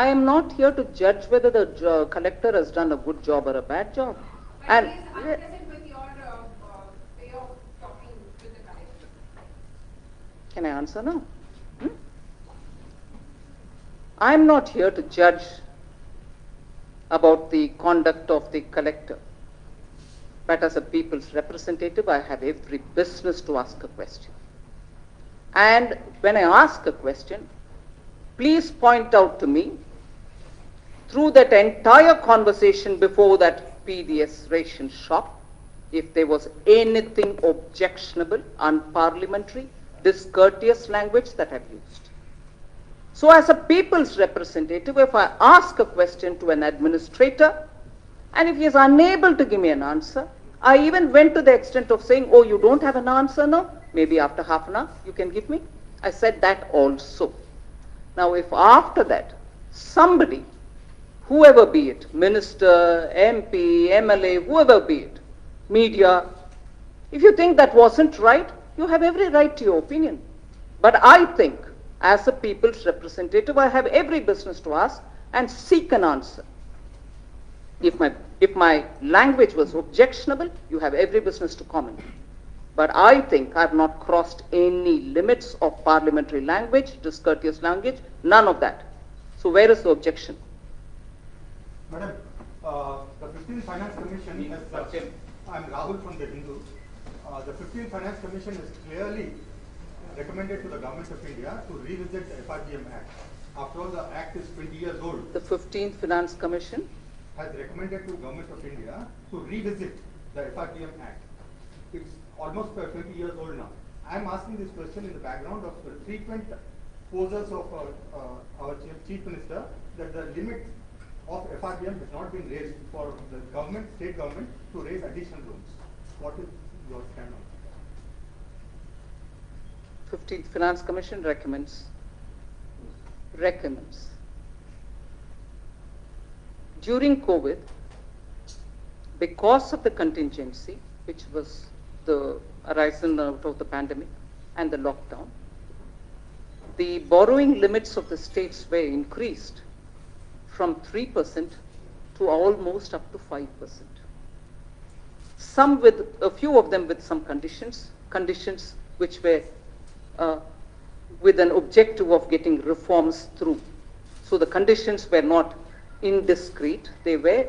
I am not here to judge whether the collector has done a good job or a bad job. But and it is unpleasant with your way of talking to the collector. Can I answer now? I am not here to judge about the conduct of the collector. But as a people's representative, I have every business to ask a question. And when I ask a question, please point out to me, through that entire conversation before that PDS ration shop, if there was anything objectionable, unparliamentary, discourteous language that I've used. So as a people's representative, if I ask a question to an administrator, and if he is unable to give me an answer, I even went to the extent of saying, oh, you don't have an answer now? Maybe after half an hour you can give me. I said that also. Now, if after that somebody, whoever be it, minister, MP, MLA, whoever be it, media, if you think that wasn't right, you have every right to your opinion. But I think, as a people's representative, I have every business to ask and seek an answer. If my language was objectionable, you have every business to comment. But I think I have not crossed any limits of parliamentary language, discourteous language, none of that. So where is the objection? Madam, the 15th Finance Commission has... I am Rahul from The Hindu. The 15th Finance Commission has clearly recommended to the Government of India to revisit the FRBM Act. After all, the Act is 20 years old. The 15th Finance Commission has recommended to Government of India to revisit the FRBM Act. It's almost 20 years old now. I'm asking this question in the background of the frequent poses of our Chief Minister that the limit of FRBM has not been raised for the government, state government, to raise additional loans. What is your stand on that? 15th Finance Commission recommends. During COVID, because of the contingency, which was the horizon out of the pandemic and the lockdown, the borrowing limits of the states were increased from 3% to almost up to 5%. Some with, a few of them with some conditions which were with an objective of getting reforms through. So the conditions were not indiscreet, they were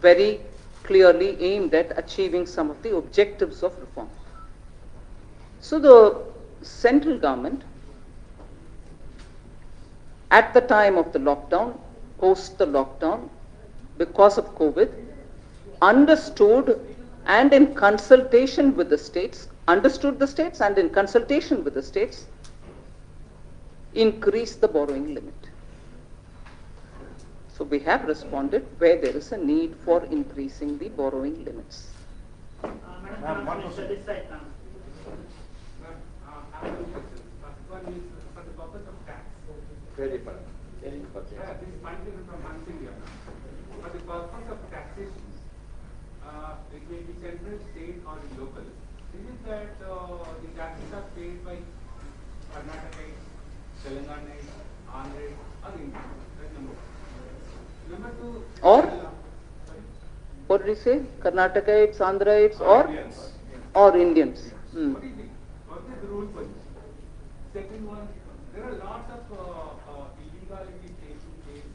very clearly aimed at achieving some of the objectives of reform. So the central government, at the time of the lockdown, post the lockdown, because of COVID, understood and in consultation with the states, increased the borrowing limit. So we have responded where there is a need for increasing the borrowing limits. Madam, one question. This side, I have two questions. First one is for the purpose of tax. Very important. This is one thing from one thing here. For the purpose of taxation, it may be central, state, or local. Is it that the taxes are paid by Karnatakites, Telanganites, Andhrites, or Indians? That's number one. Or, what did you say? Karnatakites, Andhrites, or Indians. What do you think? What is the rule for this? Second one, there are lots of illegality taking place in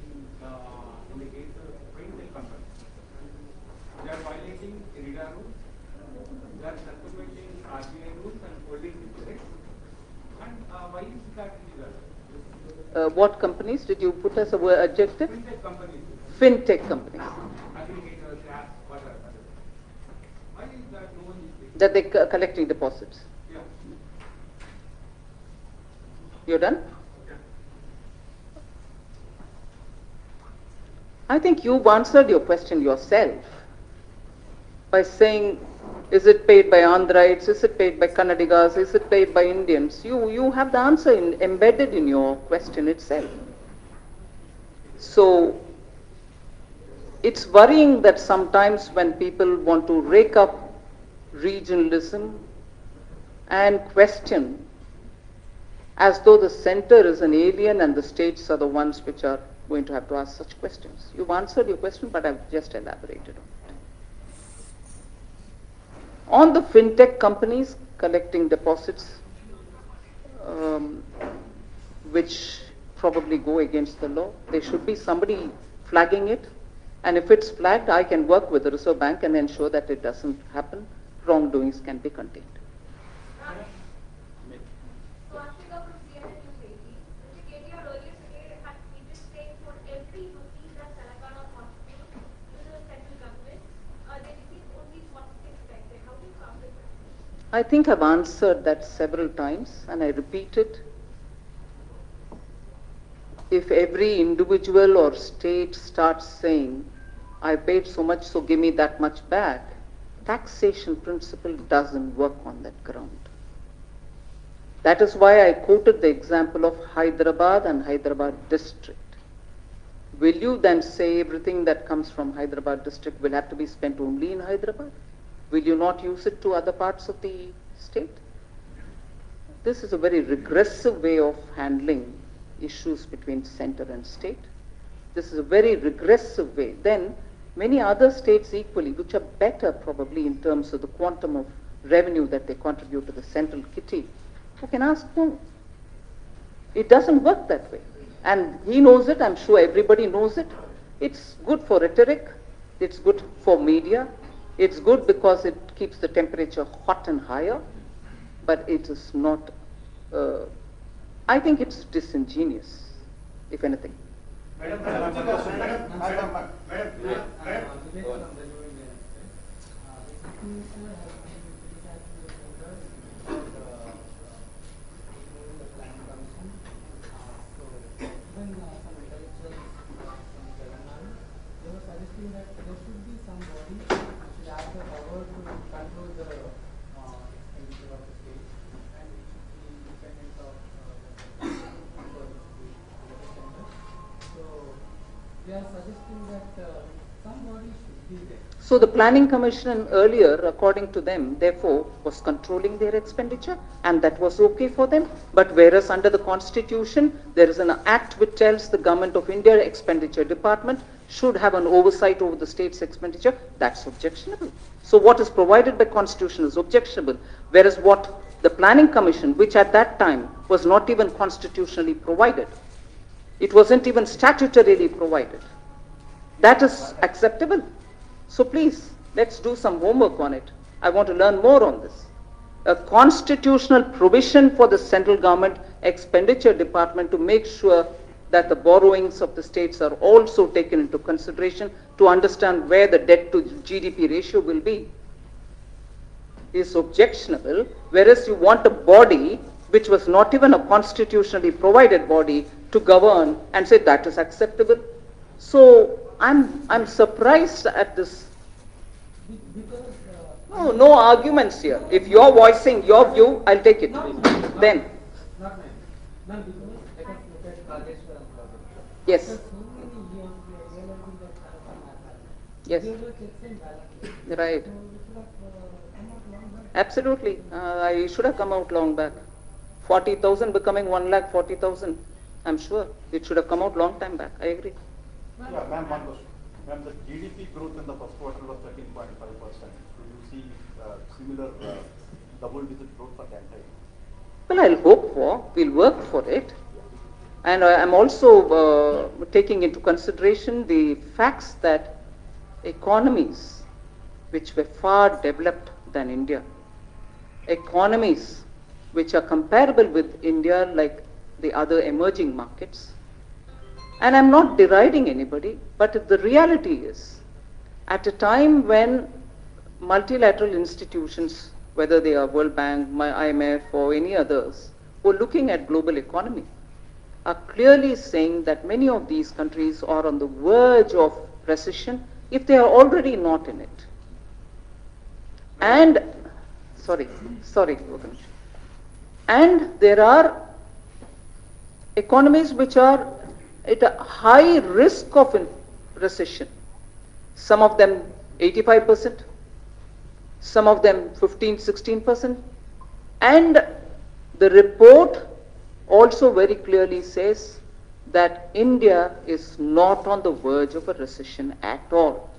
the case of FinTech companies. They are violating RIDA rules, they are circumventing RBI rules and holding deposits. And why is that illegal? What companies did you put as a word adjective? FinTech companies. FinTech companies. That they are collecting deposits. Yeah. You're done? Yeah. I think you've answered your question yourself by saying, is it paid by Andhrites? Is it paid by Kannadigas? Is it paid by Indians? You have the answer embedded in your question itself. So it's worrying that sometimes when people want to rake up regionalism and question as though the center is an alien and the states are the ones which are going to have to ask such questions. You've answered your question, but I've just elaborated on it. On the fintech companies collecting deposits, which probably go against the law, there should be somebody flagging it. And if it's flagged, I can work with the Reserve Bank and ensure that it doesn't happen. Wrongdoings can be contained. I think I've answered that several times, and I repeat it. If every individual or state starts saying, I paid so much, so give me that much back, taxation principle doesn't work on that ground. That is why I quoted the example of Hyderabad and Hyderabad district. Will you then say everything that comes from Hyderabad district will have to be spent only in Hyderabad? Will you not use it to other parts of the state? This is a very regressive way of handling issues between center and state. This is a very regressive way. Then many other states equally, which are better probably in terms of the quantum of revenue that they contribute to the central kitty, I can ask no. It doesn't work that way. And he knows it, I'm sure everybody knows it. It's good for rhetoric, it's good for media, it's good because it keeps the temperature hot and higher, but it is not, I think it's disingenuous, if anything. So the Planning Commission earlier, according to them, therefore, was controlling their expenditure, and that was okay for them. But whereas under the Constitution, there is an act which tells the Government of India Expenditure Department should have an oversight over the state's expenditure, that's objectionable. So what is provided by Constitution is objectionable, whereas what the Planning Commission, which at that time was not even constitutionally provided, it wasn't even statutorily provided, that is acceptable. So please, let's do some homework on it. I want to learn more on this. A constitutional provision for the central government expenditure department to make sure that the borrowings of the states are also taken into consideration to understand where the debt to GDP ratio will be is objectionable, whereas you want a body which was not even a constitutionally provided body to govern and say that is acceptable. So I'm surprised at this. No, no arguments here. If you're voicing your view, I'll take it. Then. Yes. Yes. Right. Absolutely. I should have come out long back. 40,000 becoming 1,40,000. I'm sure it should have come out long time back. I agree. Yeah, ma'am, one question. Ma'am, the GDP growth in the first quarter was 13.5%. Do you see similar double-digit growth for the entire year? Well, I'll hope for. We'll work for it. And I'm also taking into consideration the facts that economies which were far developed than India, economies which are comparable with India like the other emerging markets, and I'm not deriding anybody, but the reality is, at a time when multilateral institutions, whether they are World Bank, IMF or any others, who are looking at global economy, are clearly saying that many of these countries are on the verge of recession, if they are already not in it. And, sorry, and there are economies which are at a high risk of recession. Some of them 85%, some of them 15, 16%. And the report also very clearly says that India is not on the verge of a recession at all.